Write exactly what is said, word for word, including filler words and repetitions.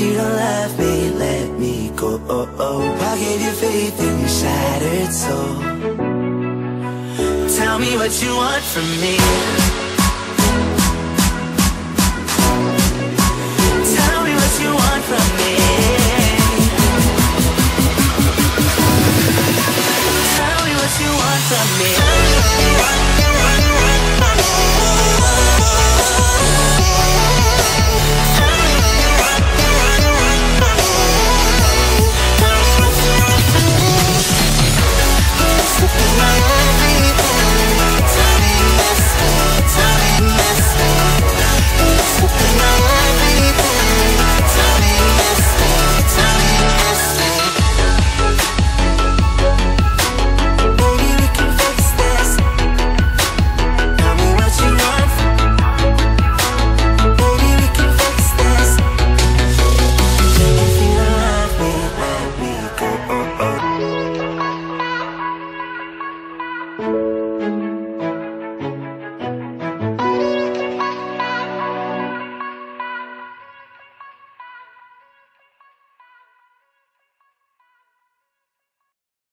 you don't love me, let me go. I'll give you faith in your shattered soul. Tell me what you want from me.